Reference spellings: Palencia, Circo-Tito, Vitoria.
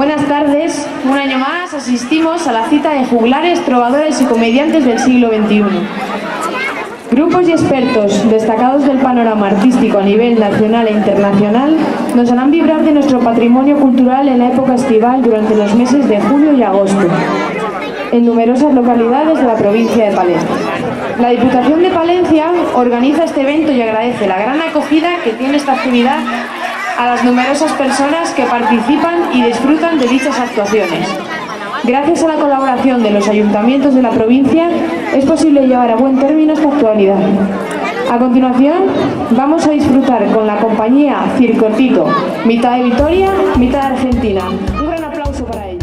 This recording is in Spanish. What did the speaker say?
Buenas tardes, un año más asistimos a la cita de juglares, trovadores y comediantes del siglo XXI. Grupos y expertos destacados del panorama artístico a nivel nacional e internacional nos harán vibrar de nuestro patrimonio cultural en la época estival durante los meses de julio y agosto, en numerosas localidades de la provincia de Palencia. La Diputación de Palencia organiza este evento y agradece la gran acogida que tiene esta actividad a las numerosas personas que participan y disfrutan de dichas actuaciones. Gracias a la colaboración de los ayuntamientos de la provincia es posible llevar a buen término esta actualidad. A continuación vamos a disfrutar con la compañía Circo-Tito, mitad de Vitoria, mitad de Argentina. Un gran aplauso para ellos.